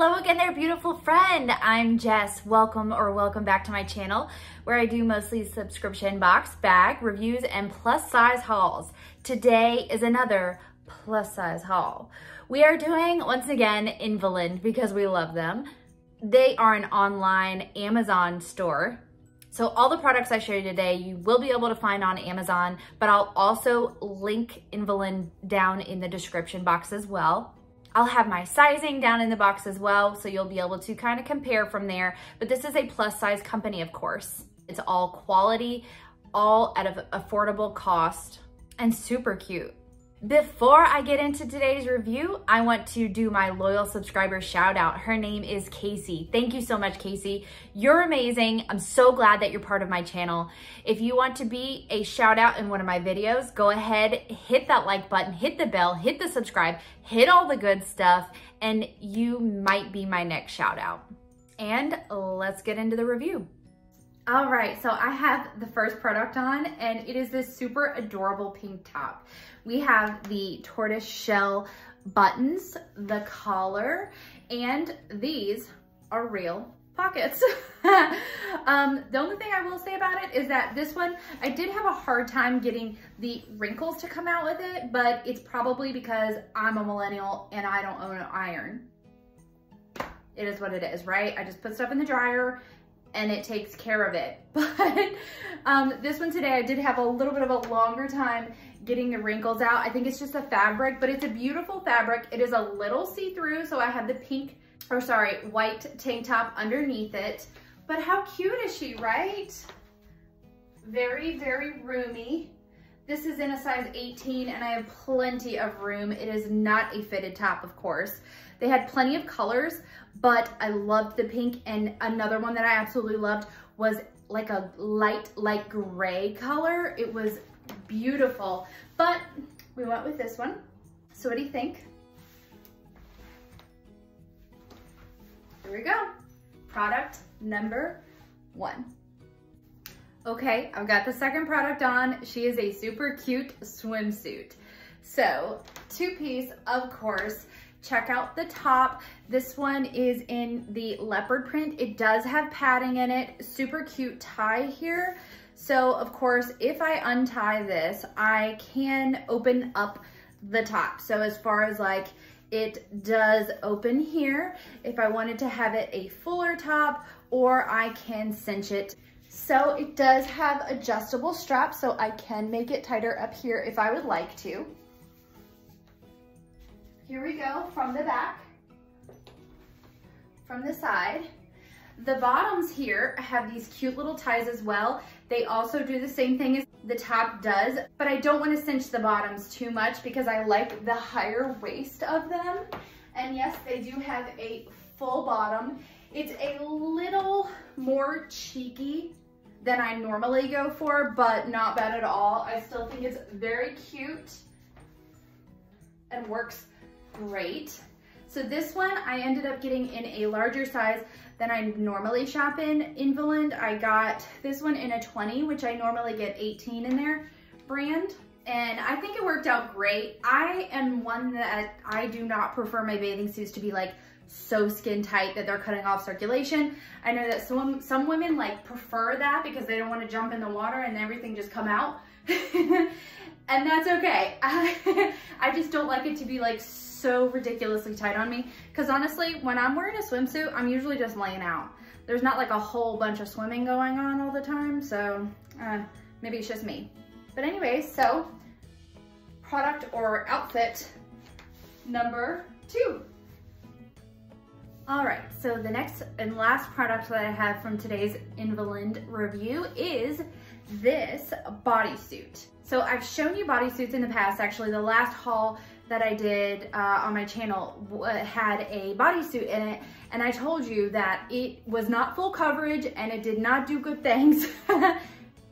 Hello again there, beautiful friend. I'm Jess. Welcome back to my channel where I do mostly subscription box, bag, reviews, and plus size hauls. Today is another plus size haul. We are doing, once again, Involand because we love them. They are an online Amazon store. So all the products I show you today, you will be able to find on Amazon, but I'll also link Involand down in the description box as well. I'll have my sizing down in the box as well, so you'll be able to kind of compare from there. But this is a plus size company, of course. It's all quality, all at an affordable cost, and super cute. Before I get into today's review, I want to do my loyal subscriber shout out. Her name is Casey. Thank you so much, Casey. You're amazing. I'm so glad that you're part of my channel. If you want to be a shout out in one of my videos, go ahead, hit that like button, hit the bell, hit the subscribe, hit all the good stuff, and you might be my next shout out. And let's get into the review. All right, so I have the first product on, and it is this super adorable pink top. We have the tortoise shell buttons, the collar, and these are real pockets. The only thing I will say about it is that this one, I did have a hard time getting the wrinkles to come out with it, but it's probably because I'm a millennial and I don't own an iron. It is what it is, right? I just put stuff in the dryer and it takes care of it. But this one today, I did have a little bit of a longer time getting the wrinkles out. I think it's just a fabric, but it's a beautiful fabric. It is a little see-through, so I have the white tank top underneath it. But how cute is she, right? Very, very roomy. This is in a size 18, and I have plenty of room. It is not a fitted top, of course. They had plenty of colors, but I loved the pink, and another one that I absolutely loved was like a light gray color. It was beautiful, but we went with this one. So what do you think? Here we go. Product number one. Okay, I've got the second product on. She is a super cute swimsuit. So two-piece, of course. Check out the top. This one is in the leopard print. It does have padding in it. Super cute tie here. So of course, if I untie this, I can open up the top. So as far as like, it does open here. If I wanted to have it a fuller top, or I can cinch it. So it does have adjustable straps, so I can make it tighter up here if I would like to. Here we go from the back, from the side. The bottoms here have these cute little ties as well. They also do the same thing as the top does, but I don't want to cinch the bottoms too much because I like the higher waist of them. And yes, they do have a full bottom. It's a little more cheeky than I normally go for, but not bad at all. I still think it's very cute and works great. So this one I ended up getting in a larger size than I normally shop in Involand. I got this one in a 20, which I normally get 18 in their brand. And I think it worked out great. I am one that I do not prefer my bathing suits to be like so skin tight that they're cutting off circulation. I know that some women like prefer that because they don't want to jump in the water and everything just come out. And that's okay. I just don't like it to be like so ridiculously tight on me. Cause honestly, when I'm wearing a swimsuit, I'm usually just laying out. There's not like a whole bunch of swimming going on all the time. So maybe it's just me. But anyway, so product or outfit number two. All right, so the next and last product that I have from today's Involand review is this bodysuit. So I've shown you bodysuits in the past. Actually, the last haul that I did on my channel had a bodysuit in it, and I told you that it was not full coverage and it did not do good things,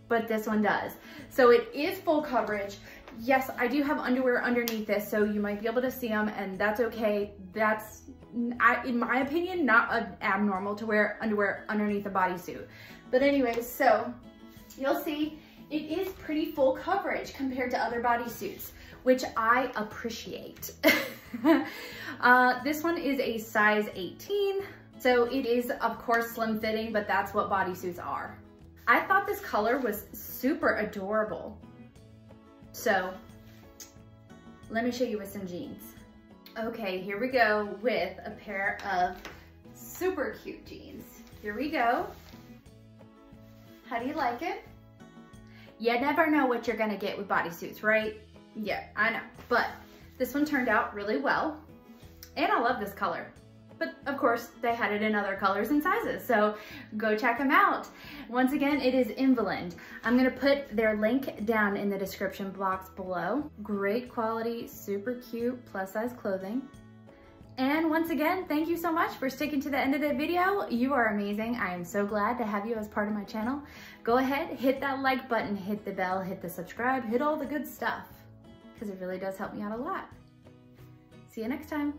but this one does. So it is full coverage. Yes, I do have underwear underneath this, so you might be able to see them, and that's okay. That's, in my opinion, not abnormal to wear underwear underneath a bodysuit. But anyway, so you'll see it is pretty full coverage compared to other bodysuits. which I appreciate. This one is a size 18. So it is, of course, slim fitting, but that's what bodysuits are. I thought this color was super adorable. So let me show you with some jeans. Okay, here we go with a pair of super cute jeans. Here we go. How do you like it? You never know what you're gonna get with bodysuits, right? Yeah, I know, but this one turned out really well. And I love this color. But of course, they had it in other colors and sizes, so go check them out. Once again, it is Involand. I'm gonna put their link down in the description box below. Great quality, super cute, plus size clothing. And once again, thank you so much for sticking to the end of the video. You are amazing. I am so glad to have you as part of my channel. Go ahead, hit that like button, hit the bell, hit the subscribe, hit all the good stuff, because it really does help me out a lot. See you next time.